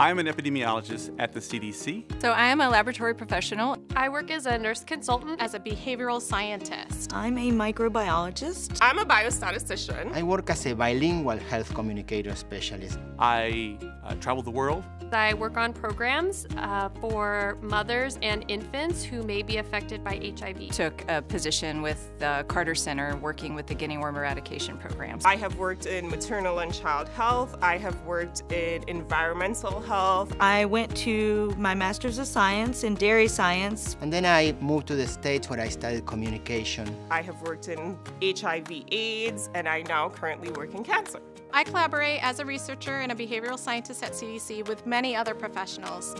I'm an epidemiologist at the CDC. So I am a laboratory professional. I work as a nurse consultant, as a behavioral scientist. I'm a microbiologist. I'm a biostatistician. I work as a bilingual health communicator specialist. I travel the world. I work on programs for mothers and infants who may be affected by HIV. I took a position with the Carter Center working with the Guinea Worm Eradication Program. I have worked in maternal and child health. I have worked in environmental health. I went to my Master's of Science in Dairy Science. And then I moved to the States where I studied communication. I have worked in HIV/AIDS, and I now currently work in cancer. I collaborate as a researcher and a behavioral scientist at CDC with many other professionals.